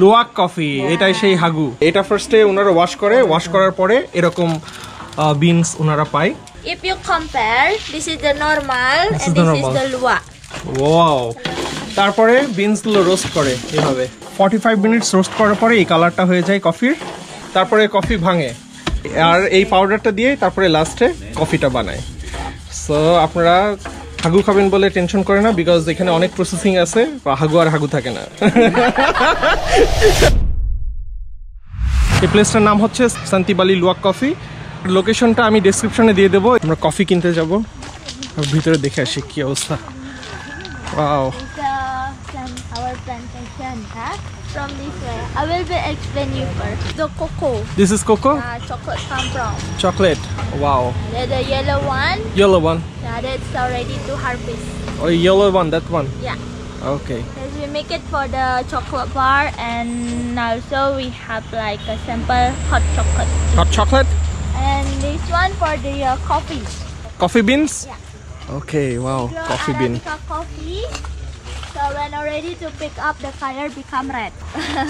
Luwak coffee, এটাই সেই হাগু। এটা ফার্স্টে ওনারা ওয়াশ করে, ওয়াশ করার পরে এরকম বিনস ওনারা পায়। If you compare, this is the normal and this is the luwak. Wow! তারপরে বিনস গুলো রোস্ট করে এভাবে 45 মিনিটস রোস্ট করার পরে এই কালারটা হয়ে যায় কফির। তারপরে কফি ভাঙে আর এই পাউডারটা দিয়ে তারপরে লাস্টে কফিটা বানায়। সো আপনারা হাগু খাবেন বলে টেনশন করে না, বিকজ এখানে অনেক প্রসেসিং আছে, হাগু আর হাগু থাকে না। এই প্লেসটার নাম হচ্ছে শান্তি বালি লুয়াক কফি। লোকেশনটা আমি ডেসক্রিপশনে দিয়ে দেবো। আমরা কফি কিনতে যাব, ভিতরে দেখে আসি কি অবস্থা। Wow, our plantation, huh? From this way. I will be explain you first. The cocoa. This is cocoa? Chocolate come from. Chocolate. Wow. The yellow one. Yellow one. Yeah, that's already to harvest. Oh, yellow one, that one. Yeah. Okay. Yes, we make it for the chocolate bar, and also we have like a sample hot chocolate. Hot chocolate? And this one for the coffee. Coffee beans? Yeah. Okay, wow. So coffee bean. Coffee. So when already to pick up, the color become red.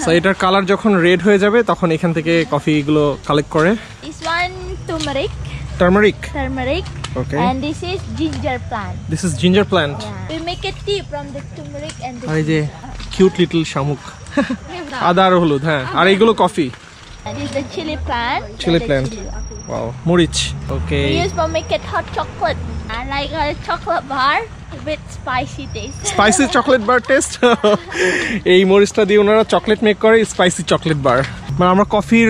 So এটার colour যখন red হয়ে যাবে তখন এখান থেকে coffee গুলো collect করে। This one turmeric. Turmeric. Turmeric. Okay. And this is ginger plant. This is ginger plant. Yeah. We make a tea from the turmeric and the. আরে যে cute little শামুক। আদা আর হলুদ, হ্যাঁ, আর এইগুলো coffee. And this is the chili plant. Chili plant. Wow, মরিচ. Okay. We use for make it hot chocolate. I like a chocolate bar. With spicy taste. Spicy chocolate bar taste. এই মরিচটা দিয়ে ওনারা চকলেট মেক করে, spicy chocolate bar. মানে আমরা কফির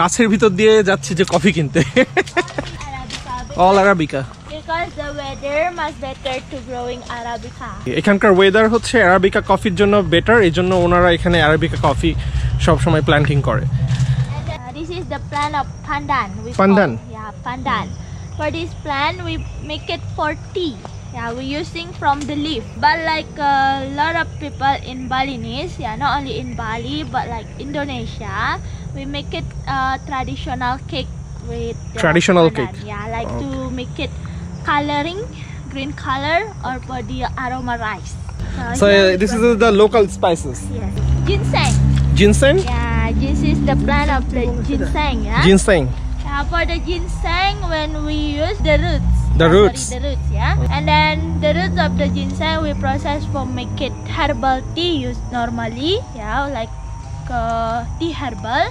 গাছের ভিতর দিয়ে যাচ্ছি যে কফি কিনতে। All Arabica. Because the weather much better to growing Arabica. এখানকার ওয়েদার হচ্ছে Arabica কফির জন্য বেটার, এজন্য ওনারা এখানে Arabica কফি সব সময় প্ল্যান্টিং করে। This is the plant of pandan. Pandan. Yeah, pandan. For this plant we make it for tea. Yeah, we're using from the leaf, but like a lot of people in Balinese, yeah, not only in Bali but like Indonesia, we make it traditional cake with traditional banana. Cake, yeah, like okay. To make it coloring, green color, or for the aroma rice. So this is the local spices. Yes, ginseng. Ginseng. Yeah, this is the plant of the ginseng. Yeah. Ginseng. Yeah, for the ginseng, when we use the roots. The roots. Sorry, the roots, yeah. Okay. And then the roots of the ginseng we process for make it herbal tea used normally, yeah, like tea herbal.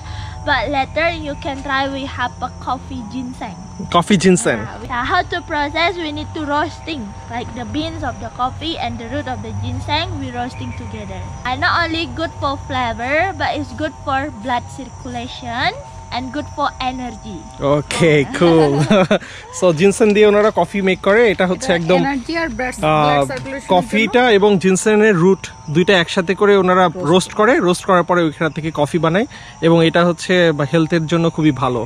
But later you can try, we have a coffee ginseng. Coffee ginseng. Yeah, how to process? We need to roasting, like the beans of the coffee and the root of the ginseng, we roasting together. And not only good for flavor, but it's good for blood circulation. And good for energy. Okay, cool. So ginseng দিয়ে ওনারা coffee make করে, এটা হচ্ছে একদম কফিটা এবং জিনসেনের root দুইটা একসাথে করে ওনারা রোস্ট করে, রোস্ট করার পরে ওইখান থেকে কফি বানায় এবং এটা হচ্ছে হেলথের জন্য খুবই ভালো।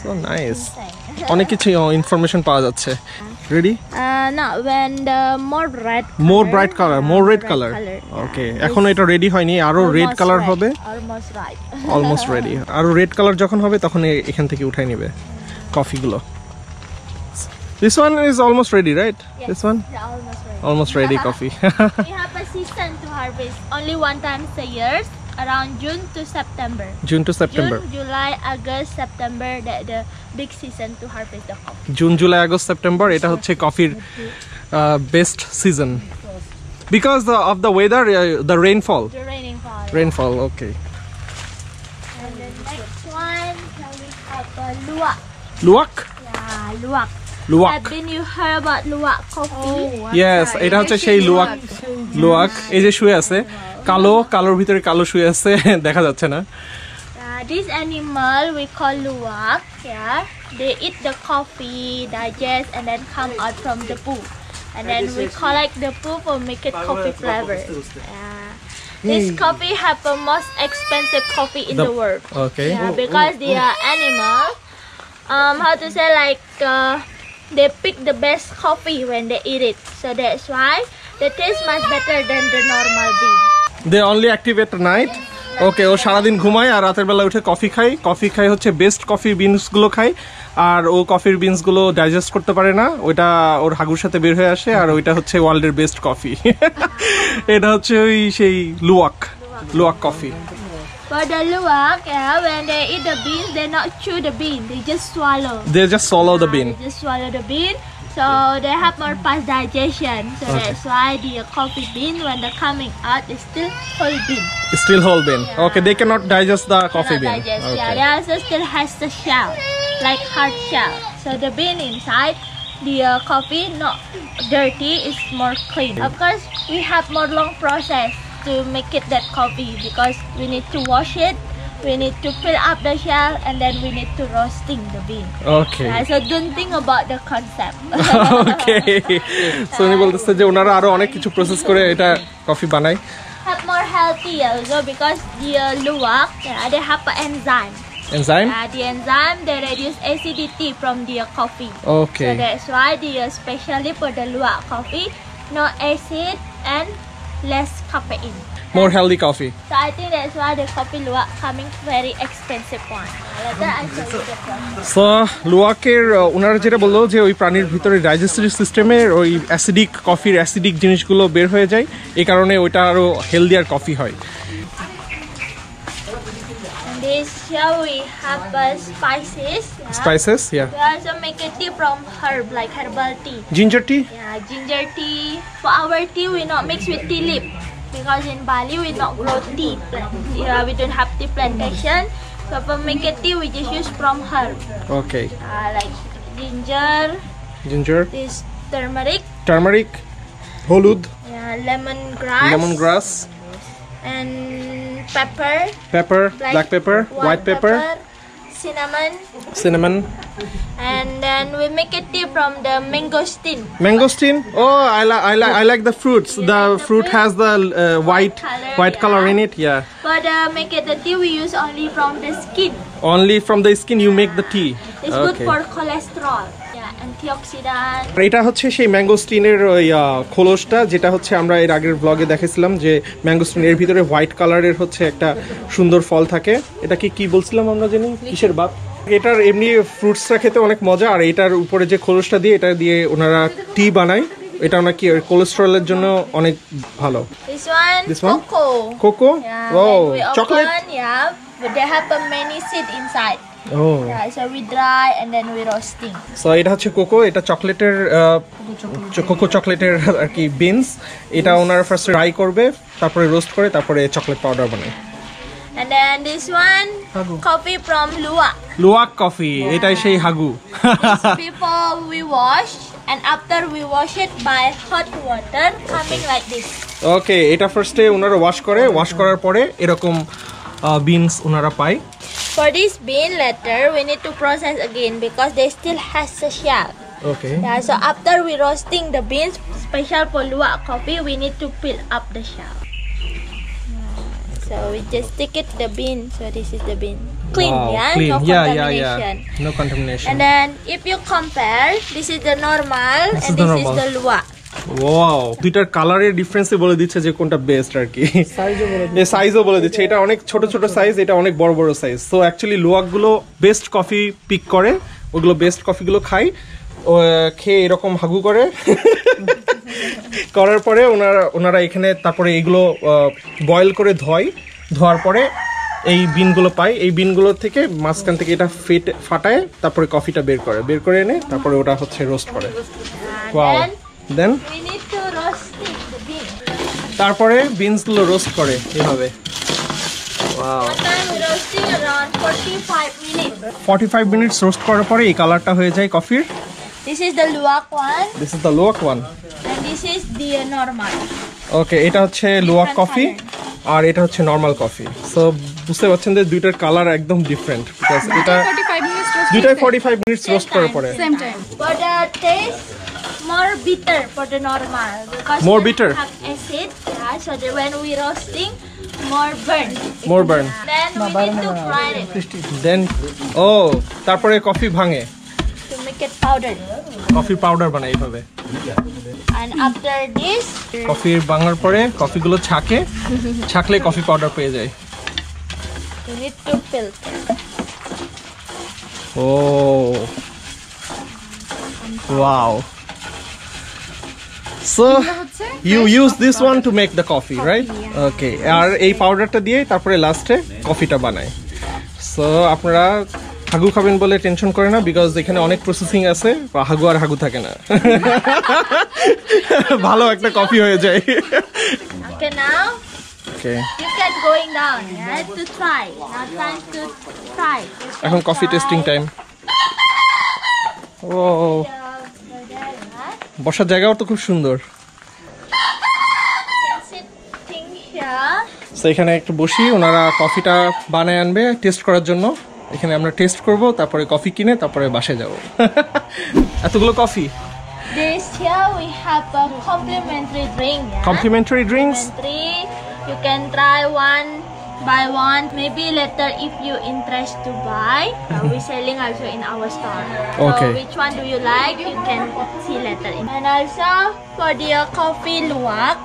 সো নাইস, অনেক কিছু ইনফরমেশন পাওয়া যাচ্ছে। Ready? No, when the more red color, more bright color, more red color. Okay, এখন এটা রেডি হয়নি, আরো রেড কালার হবে। Almost right. Almost ready. আরো রেড কালার যখন হবে তখন এখান থেকে উঠাই নেবে কফি গুলো। This one is almost ready, right? Yes. This one? Yeah, almost ready. Almost ready coffee. We have a season to harvest. Only one time a year, around June to September. June to September. June, July, August, September, that the big season to harvest the coffee. June, July, August, September, এটা হচ্ছে কফির best season. Because of the weather, the rainfall. The rainfall. Rainfall, okay. And the next one, we have luwak. Luwak? Yeah, luwak. Luwak. Have been you heard about luwak coffee? Oh, yes, এটা হচ্ছে সেই luwak. Luwak, এই যে শুয়ে আছে। কালো, কালোর ভিতরে কালো শুয়ে আছে, দেখা যাচ্ছে না। This animal we call luwak, yeah. They eat the coffee, digest, and then come out from the poo, and then we collect the poo for make it coffee flavor. Yeah. This coffee have the most expensive coffee in the world. Okay. Yeah, because they are animal. How to say, like they pick the best coffee when they eat it, so that's why the taste much better than the normal bean. They only activate at night. Okay, ও সারা দিন ঘুমায় আর রাতের বেলা উঠে coffee খায়। Coffee খায় হচ্ছে best coffee beans গুলো খায়, আর ও কফির বিনস গুলো ডাইজেস্ট করতে পারে না, ওটা ওর হাগুর সাথে বের হয়ে আসে, আর ওইটা হচ্ছে ওয়ার্ল্ডের বেস্ট কফি। এটা হচ্ছে ওই সেই luwak, luwak coffee. But the luwak, yeah, when they eat the beans, they not chew the bean. They just swallow. They just swallow the bean. They just swallow the bean. So they have more fast digestion. So that's why the coffee bean, when they're coming out, is still whole bean. It's still whole bean. Yeah. Okay, they cannot digest the coffee bean. Digest, okay. Yeah, they also still has the shell, like hard shell. So the bean inside, the coffee not dirty, it's more clean. Of course, we have more long process to make it that coffee because we need to wash it. We need to fill up the shell and then we need to roasting the bean. Okay. So don't think about the concept. Okay. So we will say that unara aro onek kichu process kore eta coffee banai. Have more healthy also because the luwak, they have an enzyme. Enzyme? The enzyme, they reduce acidity from the coffee. Okay. So that's why the especially for the luwak coffee, no acid and less caffeine. More healthy coffee. So I think that's why the coffee luwak coming very expensive one. Later I show you the process. So luwak er unar jeta bollo je oi pranir bhitore digestive system er oi acidic coffee acidic jinish gulo ber hoye jay ei karone oita aro healthier coffee hoy. And this here we have spices. Yeah. Spices, yeah. We also make a tea from herb like herbal tea. Ginger tea? Yeah, ginger tea. For our tea we not mix with tea leaf. Because in Bali we not grow tea plant, we don't have tea plantation. So for making tea we just use from herb. Okay. Like ginger. Ginger. This turmeric. Turmeric. Holud. Yeah, lemongrass. Lemongrass. And pepper. Pepper. Black pepper. White pepper. Cinnamon. Cinnamon. And then we make a tea from the mangosteen. Mangosteen? Oh, I like the fruits. The fruit has the white color in it. Yeah. But make it the tea we use only from the skin. Only from the skin you make the tea. It's good for cholesterol. Yeah, antioxidant. এটা হচ্ছে সেই ম্যাঙ্গোস্টিনের খোলসটা যেটা হচ্ছে আমরা এর আগের ব্লগে দেখেছিলাম যে ম্যাঙ্গোস্টিনের ভিতরে হোয়াইট কালারের হচ্ছে একটা সুন্দর ফল থাকে। এটাকে কি বলছিলাম আমরা জানি কিসের বাপ? এটার এমনি ফ্রুটসটা খেতে অনেক মজা আর এটার উপরে যে খোলসটা দিয়ে এটা দিয়ে ওনারা টি বানায় এটা নাকি কোলেস্টেরলের জন্য অনেক ভালো। This one cocoa wow chocolate one, yeah but they have many seed inside. Oh. Yeah, so we dry and then we roasting. So এটা হচ্ছে কোকো এটা চকলেটের কোকো চকলেটের আর কি বিনস এটা ওনারা ফার্স্ট ড্রাই করবে তারপরে রোস্ট করে তারপরে চকলেট পাউডার বানায়। And then this one Hagu. Coffee from luwak. Luwak coffee. Yeah. Itai shei hagu. These people we wash and after we wash it by hot water coming like this. Okay, eta first e unara wash kore, wash korar pore erokom beans unara pai. For this bean later we need to process again because they still has a shell. Okay. Yeah, so after we roasting the beans special for luwak coffee we need to peel up the shell. So we just stick it the bean. So this is the bean. Clean, wow, yeah? Clean. No contamination. Yeah. No contamination. And then if you compare, this is the normal this and this normal. Is the luwak. Wow. Twitter color difference bole dicche je konta best ar ki. Size o bole dicche. Eta onek choto choto size, eta onek boro boro size. So actually luwak gulo best coffee pick kore. Ogulo best coffee gulo khai. Kheye erokom hagu kore. করার পরে ওনারা এখানে তারপরে এইগুলো boil করে ধোয়ার পরে এই বিনগুলো পায় এই বিনগুলো থেকে মাঝখান থেকে এটা ফাটায় তারপরে কফিটা বের করে এনে তারপরে ওটা হচ্ছে রোস্ট করে wow then we need to roast the bean তারপরে বিনসগুলো রোস্ট করে এইভাবে wow time roasting around 45 minutes 45 minutes roast করার পরে এই কালারটা হয়ে যায় কফির This is the luwak one. This is the luwak one. And this is the normal. Okay, এটা হচ্ছে luwak coffee আর এটা হচ্ছে normal coffee. So বুঝতে পারছেন যে দুইটার কালার একদম ডিফারেন্ট because এটা 45 minutes roast করে পড়ে। Same time. But the taste more bitter for the normal because more bitter. Have acid, yeah, so that when we roasting more burn. Then we need to fry it. Then oh, তারপরে coffee ভাঙে powder coffee powder banai hobe and after this coffee bangar pore coffee gulo chakle coffee powder peye jay you need to filter oh wow So you use this one to make the coffee, right? Okay. Ar ei powder ta diye tarpore last e coffee ta banay. So apnara hagu khaben bole tension kore na because ekhane onek processing ache ba hagu ar hagu thake na. Bhalo ekta coffee hoye jay. Okay now. Okay. You get going down. You have to try. Now time to try. Ekhon coffee tasting time. Whoa. Bosha jagao to khub sundor. So এখানে একটু বসি ওনারা কফিটা বানায় আনবে test করার জন্য এখানে আমরা টেস্ট করব তারপরে কফি কিনে তারপরে বাসে যাব এতগুলো coffee This here we have a complimentary drink yeah? Complimentary drinks you can try one by one maybe later if you interest to buy we selling also in our store so okay. Which one do you like you can see later and also for the coffee luwak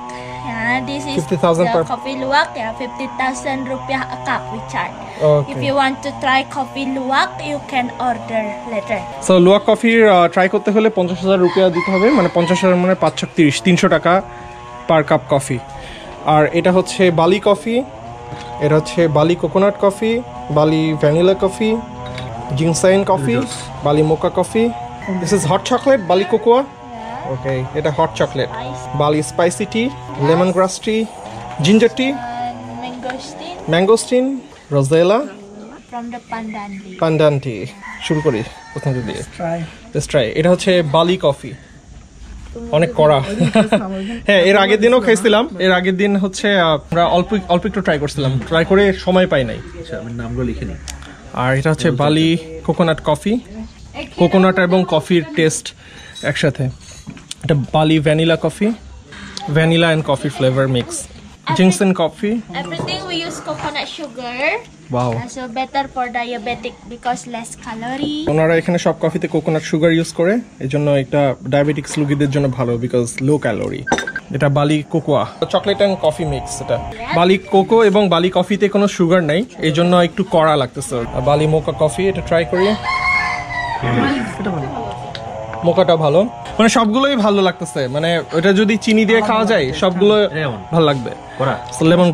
Yeah, this is 50,000 per coffee luwak. Yeah, 50,000 rupiah a cup we charge. Okay. If you want to try coffee luwak, you can order later. So luwak coffee try korte hole 50,000 rupiah dite hobe. Mane 50,000 mane 530 300 taka per cup coffee. Ar eta hocche Bali coffee. Era hocche Bali coconut coffee, Bali vanilla coffee, ginseng coffee, Bali mocha coffee. This is hot chocolate, Bali cocoa. Okay, it's a hot chocolate. Bali spicy tea, lemongrass tea, ginger tea, mangosteen, rosella from the pandan tea. Shuru kori, kotha theke diye. Let's try. Eta hocche Bali coffee. Onek kora. Hey, er ager dino khaisilam. Er ager din hocche amra অল্প একটু try korchhilam. Try kore shomoy pai nai. Acha, amar namgulo likhe ni. Ar eta hocche Bali coconut coffee. Coconut ebong coffee taste ekshathe. The Bali vanilla and coffee flavor mix. Ginseng coffee. Everything we use coconut sugar. Wow. So better for diabetic because less calorie. Onara ekhane shop coffee te coconut sugar use kore. Ejonno ekta diabetic logider jonno bhalo because low calorie. Eta Bali cocoa. Chocolate and coffee mix eta. Bali cocoa ebong Bali coffee te kono sugar nai. Ejonno ektu kora lagteche. Bali mocha coffee eta try kori. মোকাটা ভালো মানে সবগুলোই ভালো লাগতেছে মানে ওটা যদি চিনি দিয়ে খাওয়া যায় সবগুলো ভালো লাগবে করা lemon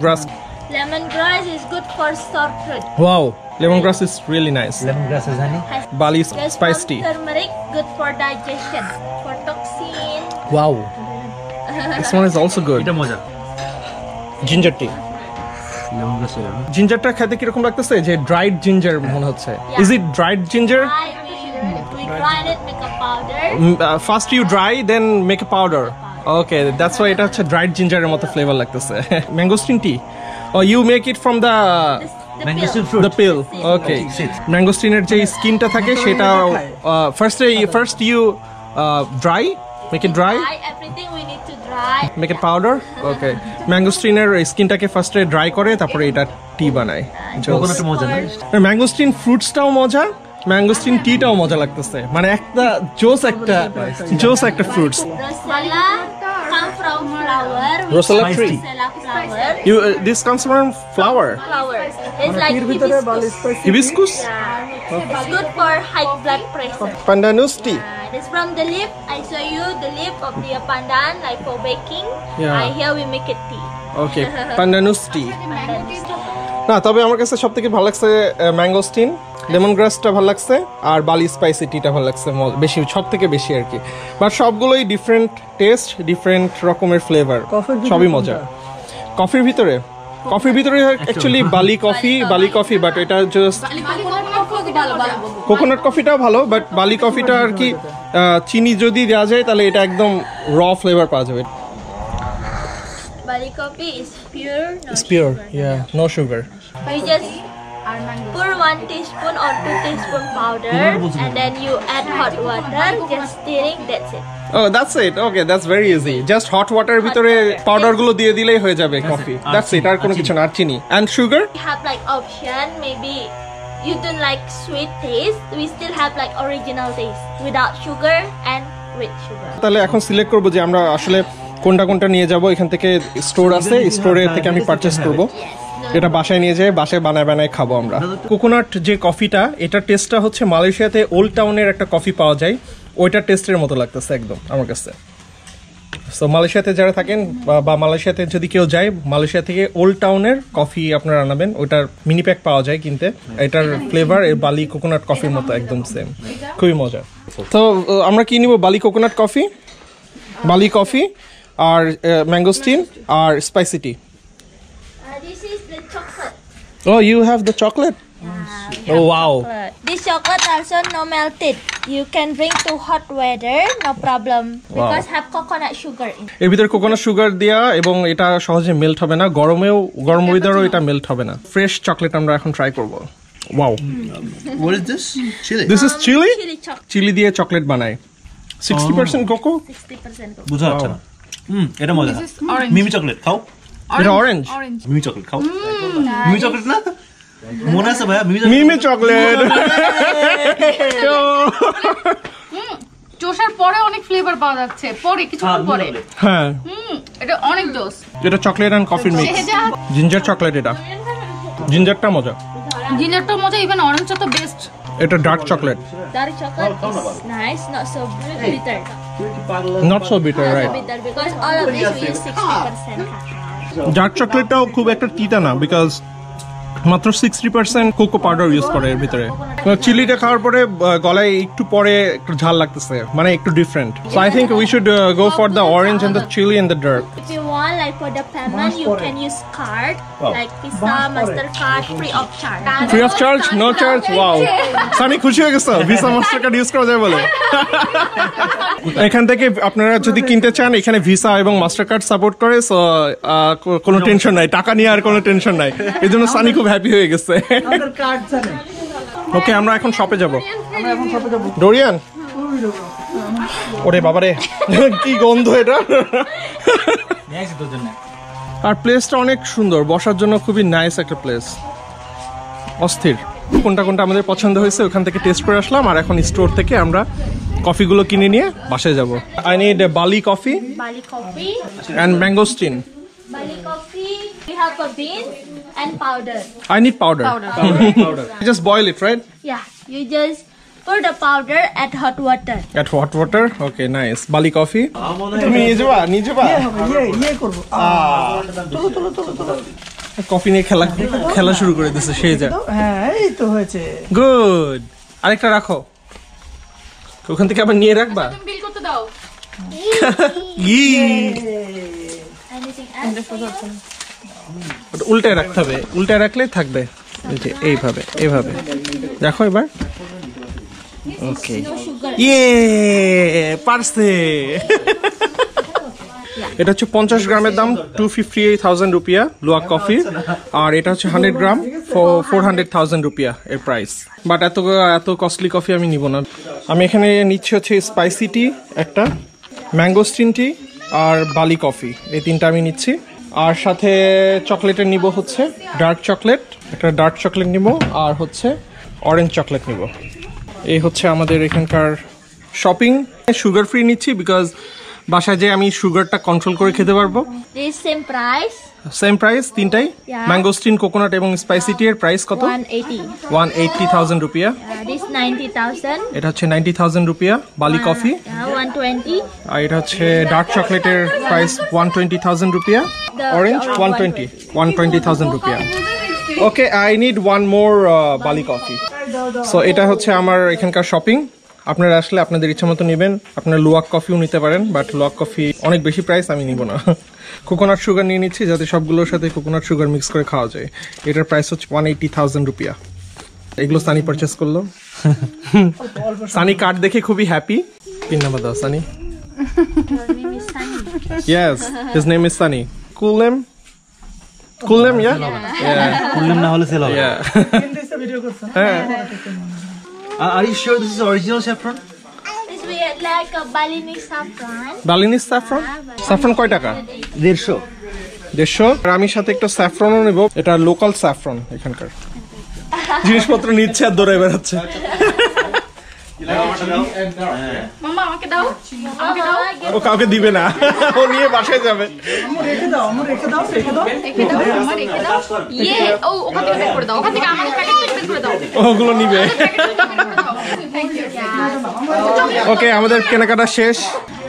grass is good for sore throat wow lemon grass is really nice lemon grass is honey Bali spice tea turmeric good for digestion for toxin wow this one is also good এটা মজা ginger tea lemon grass gingerটা খেতে কি রকম লাগতেছে যে dried ginger মনে হচ্ছে is it dried ginger Grind it, make a powder. First you dry, then make a powder. Okay, that's why it has a dried ginger and flavor like this. Mangosteen tea. Or you make it from the mangosteen fruit. The peel. Okay. Mangosteen er skin ta thake seta first you dry, make it dry. Everything we need to dry. Make it powder. Okay. Mangosteen er skin ta ke first dry kore tapore eta tea banay. Coconut moja na. Mangosteen fruits tao moja. Mangosteen tea tao moja lagteche mane ekta juice ekta fruits rosella comes from flower rosella tree you this comes from flower it's like hibiscus it's good for high blood pressure pandanus tea it's from the leaf I show you the leaf of the pandan like for baking yeah. Here we make it tea okay pandanus tea না তবে আমার কাছে সবথেকে ভালো লাগছে mangosteen লেমনগ্রাসটা ভালো লাগছে আর বালি স্পাইসি টিটা ভালো লাগছে বেশি সবথেকে বেশি আর কি বাট সবগুলোই ডিফারেন্ট টেস্ট ডিফারেন্ট রকমের ফ্লেভার সবই মজা কফির ভিতরে অ্যাকচুয়ালি বালি কফি বাট এটা জাস্ট কোকোনাট কফিটাও ভালো বাট বালি কফিটা আর কি চিনি যদি দেয়া যায় তাহলে এটা একদম র ফ্লেভার পাওয়া যাবে Bali coffee is pure, no sugar. Yeah, no sugar. You just pour 1 teaspoon or 2 teaspoon powder, and then you add hot water. Just stirring, that's it. Oh, that's it. Okay, that's very easy. Just hot water with powder gulo diye dilei hoye jabe coffee. That's it. Ar kono kichu na, ar chini and sugar. We have like option maybe. You don't like sweet taste. We still have like original taste without sugar and with sugar. Tale ekhon select korbo je amra ashole. কোনটা কোনটা নিয়ে যাব এখান থেকে store আছে স্টোরে থেকে আমি পারচেজ করব এটা বাসায় নিয়ে যাই বাসায় বানায় খাবো আমরা কোকোনাট যে কফিটা এটা টেস্টটা হচ্ছে মালয়েশিয়াতে ওল্ড টাউনের একটা কফি পাওয়া যায় ওইটা টেস্টের মতো লাগতেছে একদম আমার কাছে সো মালয়েশিয়াতে যারা থাকেন বা মালয়েশিয়াতে যদি কেউ যায়, মালয়েশিয়া থেকে ওল্ড টাউনের কফি আপনারা আনাবেন, ওটার মিনি প্যাক পাওয়া যায় কিনতে। এটার ফ্লেভার বালি কোকোনাট কফির মতো একদম সেম, খুবই মজা। তো আমরা কি নিব? Bali coconut coffee, Bali coffee আর ম্যাঙ্গোস্টিন আর spicy tea. Oh, you have the chocolate? Yeah, oh wow. Chocolate. This chocolate also no melted. You can drink to hot weather, no problem. Wow. Because have coconut sugar in. এর ভিতর coconut sugar দিয়া এবং এটা সহজে melt হবে না, গরমেও গরম ওয়েদারও এটা মেল্ট হবে না। Fresh chocolate আমরা এখন ট্রাই করব। Wow. What is this? Chili. This is chili? Chili দিয়ে চকলেট বানায়। 60% cocoa? 60% cocoa. বুঝা আচ্ছা। এটা মজা। মিমি চকলেট খাও। এটা orange. মিমি চকলেট খাও। মিমি চকলেট না? মনে আছে ভাইয়া মিমি চকলেট। জোশের পরে অনেক ফ্লেভার পাওয়া যাচ্ছে, পরে কিছুক্ষণ পরে। হ্যাঁ। এটা অনেক জোস। এটা chocolate and coffee mix. Ginger chocolate এটা। জিঞ্জারটা মজা। জিঞ্জারটা মজা, ইভেন অরেঞ্জটা তো বেস্ট। এটা dark chocolate. Dark chocolate is nice, not so bitter. Not so bitter, right? Because all of this we use 60%. Dark চকলেটটাও খুব একটা তিতা না, বিকজ মাত্র 60% কোকো পাউডার ইউজ করে এর ভিতরে। চিলিটা খাওয়ার পরে গলায় একটু পরে একটু ঝাল লাগতেছে, মানে একটু different. So I think we should go for the orange and the chilli and the dark. If you want, like for the payment you can use card, like Visa, Mastercard, free of charge. Free of charge? No charge? Wow. আমি খুশি হয়ে গেছি, Visa Mastercard use করা যায় বলে। এখান থেকে আপনারা যদি কিনতে চান, এখানে ভিসা এবং মাস্টারকার্ড সাপোর্ট করে, সো কোনো টেনশন নাই, টাকা নিয়ে আর কোনো টেনশন নাই। এই জন্য সানি খুব হ্যাপি হয়ে গেছে। ওকে, আমরা এখন শপে যাব। ডোরিয়ান, ওরে বাবারে কি গন্ধ এটা! আর প্লেসটা অনেক সুন্দর, বসার জন্য খুবই নাইস একটা প্লেস, অস্থির। কোনটা কোনটা আমাদের পছন্দ হয়েছে ওখান থেকে টেস্ট করে আসলাম, আর এখন স্টোর থেকে আমরা কফিগুলো কিনে নিয়ে বাসায় যাব। I need a Bali coffee, Bali coffee and mangosteen. Bali coffee we have a bean and powder. I need powder. Powder just boil it, right? Yeah, you just pour the powder at hot water. At hot water? Okay, nice. Bali coffee. তুমি নিজবা নিজবা ইয়ে করব। চলো চলো চলো, coffee নিয়ে খেলা খেলা শুরু করে দিয়েছে সেই যা। হ্যাঁ, এই তো হয়েছে। গুড, আরেকটা রাখো। ওখান থেকে আবার নিয়ে রাখবা। বিল করতে দাও। ই উল্টে রাখতে হবে, উল্টে রাখলে থাকবে এইভাবে এইভাবে। দেখো এবার, ওকে ইয়ে পারছে। এটা হচ্ছে 50 গ্রামের দাম 258,000 রুপিয়া লুয়াক কফি, আর এটা হচ্ছে 100 গ্রাম 400,000 রুপিয়া এর প্রাইস। বাট এত এত কস্টলি কফি আমি নিব না। আমি এখানে নিচ্ছি হচ্ছে স্পাইসি টি একটা, ম্যাঙ্গোস্টিন টি আর বালি কফি, এই তিনটা আমি নিচ্ছি। আর সাথে চকলেটের নিব হচ্ছে ডার্ক চকলেট, একটা ডার্ক চকলেট নিব, আর হচ্ছে অরেঞ্জ চকলেট নিব। এই হচ্ছে আমাদের এখানকার শপিং। সুগার ফ্রি নিচ্ছি, বিকজ বাসায় যে আমি সুগারটা কন্ট্রোল করে খেতে পারবো। সেম প্রাইস তিনটাই, ম্যাঙ্গোস্টিন, কোকোনাট এবং স্পাইসি টি এর প্রাইস কত? 180,000 রুপিয়া। এটা হচ্ছে 90,000 রুপিয়া বালি কফি। আর এটা হচ্ছে ডার্ক চকলেটের price 120,000 rupiah, orange 120,000 rupiah. Okay, I need one more Bali coffee. So এটা হচ্ছে আমার এখানকার শপিং। আপনারা আসলে আপনাদের ইচ্ছা মতো নেবেন, আপনারা লুয়াক কফিও নিতে পারেন, বাট লুয়াক কফি অনেক বেশি প্রাইস, আমি নিব না। কোকোনাট সুগার নিয়ে নিচ্ছি যাতে সবগুলোর সাথে কোকোনাট সুগার মিক্স করে খাওয়া যায়। এটার প্রাইস হচ্ছে 180,000 রুপিয়া। এগুলো সানি পারচেস করলো। সানি কার্ড দেখে খুবই হ্যাপি। পিন নাম্বার দাও Sunny. Yes, his name is Sunny. Cool name? Cool name, yeah? Cool name না হলে সেল হবে। Are you sure this is original saffron? It's weird, like a Balinese saffron. Balinese saffron? Saffron কয় টাকা? 150। আর আমি সাথে একটা saffronও নেব, এটা লোকাল saffron এখানকার। জিনিসপত্র নিচ্ছে আর দৌড়ে বেড়াচ্ছে। মামা আমাকে দাও, আমাকে দাও। ও কাউকে দিবে না, ও নিয়ে বাসায় যাবে। আম্মু রেখে দাও, আম্মু রেখে দাও, রেখে দাও, রেখে দাও, আম্মু রেখে দাও। ইয়ে, ও ওখান থেকে বের করে দাও, ওখান থেকে আমার প্যাকেট থেকে বের করে দাও। ওগুলো নিবে। Thank you. ওকে, আমাদের কেনাকাটা শেষ,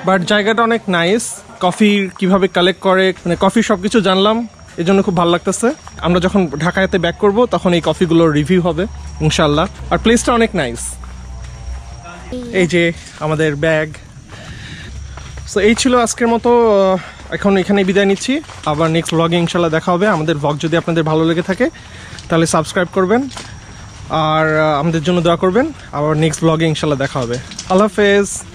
বাট জায়গাটা অনেক নাইস, কফি কিভাবে কালেক্ট করে, মানে কফি সবকিছু জানলাম, এই জন্য খুব ভালো লাগতেছে। আমরা যখন ঢাকাতে ব্যাক করব তখন এই কফিগুলোর রিভিউ হবে ইনশাল্লাহ। আর প্লেসটা অনেক নাইস। এই যে আমাদের ব্যাগ। সো এই ছিল আজকের মতো, এখন এখানে বিদায় নিচ্ছি। আবার নেক্সট ব্লগে ইনশাল্লাহ দেখা হবে। আমাদের ব্লগ যদি আপনাদের ভালো লেগে থাকে তাহলে সাবস্ক্রাইব করবেন আর আমাদের জন্য দোয়া করবেন। আবার নেক্সট ব্লগে ইনশাল্লাহ দেখা হবে। আল্লাহ হাফেজ।